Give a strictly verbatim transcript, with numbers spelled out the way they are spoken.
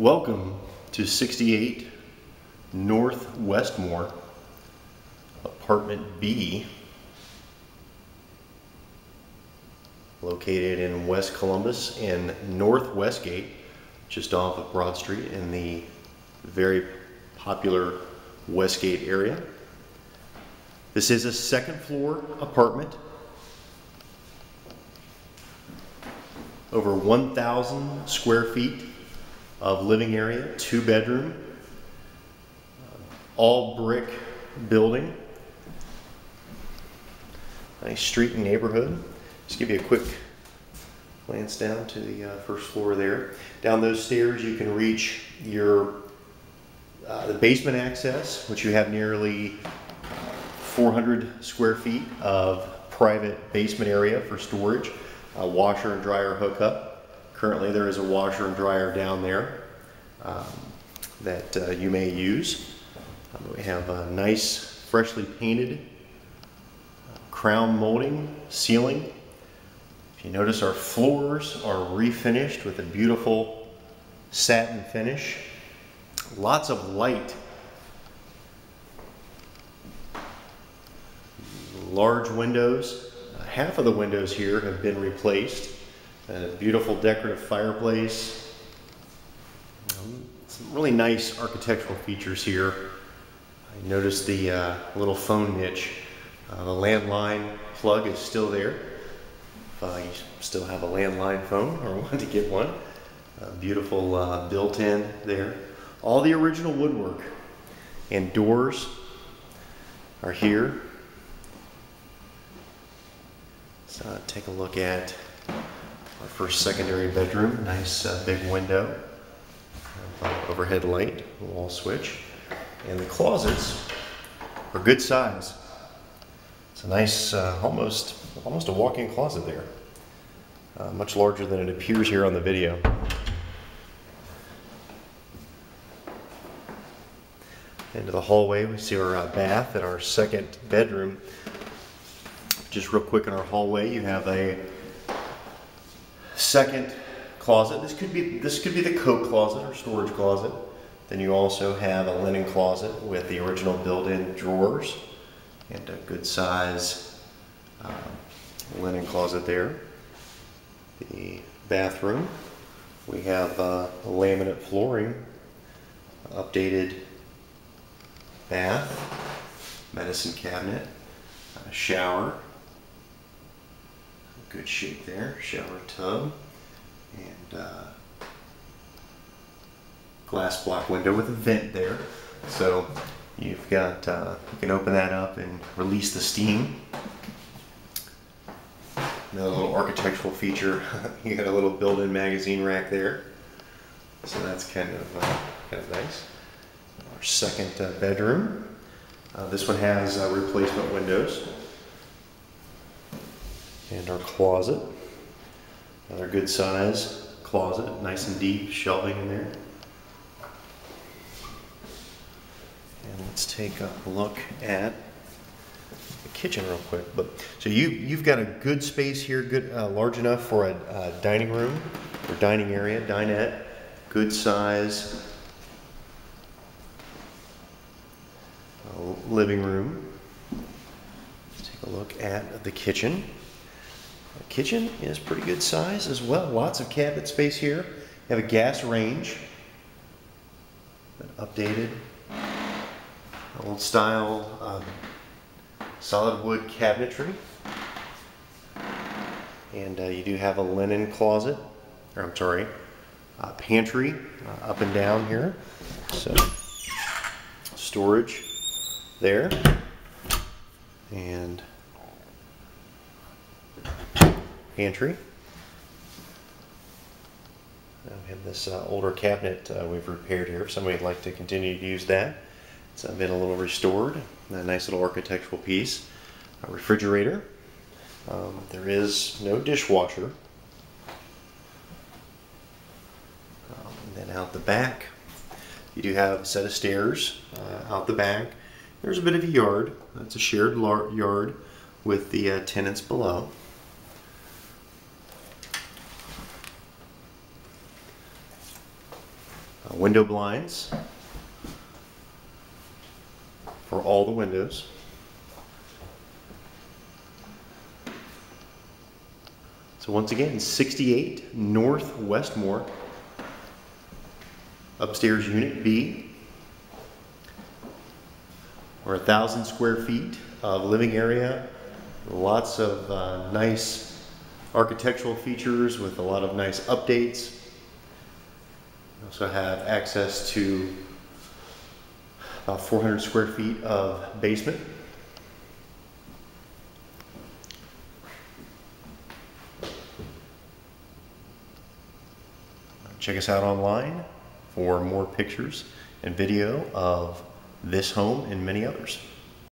Welcome to sixty-eight North Westmoor, Apartment B, located in West Columbus in North Westgate, just off of Broad Street in the very popular Westgate area. This is a second floor apartment, over one thousand square feet of living area, two bedroom, all brick building. Nice street and neighborhood. Just give you a quick glance down to the uh, first floor there. Down those stairs you can reach your uh, the basement access, which you have nearly four hundred square feet of private basement area for storage, a washer and dryer hookup. Currently there is a washer and dryer down there um, that uh, you may use. Um, we have a nice freshly painted uh, crown molding ceiling. If you notice, our floors are refinished with a beautiful satin finish. Lots of light. Large windows. Half of the windows here have been replaced. A beautiful decorative fireplace. Um, some really nice architectural features here. I noticed the uh, little phone niche. Uh, the landline plug is still there. If uh, you still have a landline phone or want to get one. Uh, beautiful uh, built-in there. All the original woodwork and doors are here. Let's uh, take a look at our first secondary bedroom. Nice uh, big window, uh, overhead light, wall switch, and the closets are good size. It's a nice, uh, almost, almost a walk-in closet there. Uh, much larger than it appears here on the video. Into the hallway, we see our uh, bath and our second bedroom. Just real quick, in our hallway, you have a second closet. This could be this could be the coat closet or storage closet. Then you also have a linen closet with the original built-in drawers and a good size uh, linen closet there. The bathroom, we have uh, laminate flooring, updated bath, medicine cabinet, uh, shower. Good shape there, shower tub, and uh, glass block window with a vent there. So you've got, uh, you can open that up and release the steam. Another little architectural feature, you got a little built-in magazine rack there. So that's kind of, uh, kind of nice. Our second uh, bedroom. Uh, this one has uh, replacement windows. And our closet, another good size closet, nice and deep, shelving in there. And let's take a look at the kitchen real quick. But so you you've got a good space here, good uh, large enough for a uh, dining room or dining area, dinette, good size uh, living room. Let's take a look at the kitchen. The kitchen is pretty good size as well. Lots of cabinet space here. You have a gas range, an updated, old style um, solid wood cabinetry, and uh, you do have a linen closet, or I'm sorry, uh, pantry uh, up and down here. So storage there, and pantry. Uh, we have this uh, older cabinet uh, we've repaired here. If somebody would like to continue to use that, it's uh, been a little restored. A nice little architectural piece. A refrigerator. Um, there is no dishwasher. Um, and then out the back, you do have a set of stairs uh, out the back. There's a bit of a yard. That's a shared yard with the uh, tenants below. uh, window blinds for all the windows. So once again, sixty-eight North Westmoor, upstairs Unit B, or a thousand square feet of living area, lots of uh, nice architectural features with a lot of nice updates. We also have access to about four hundred square feet of basement. Check us out online for more pictures and video of this home and many others.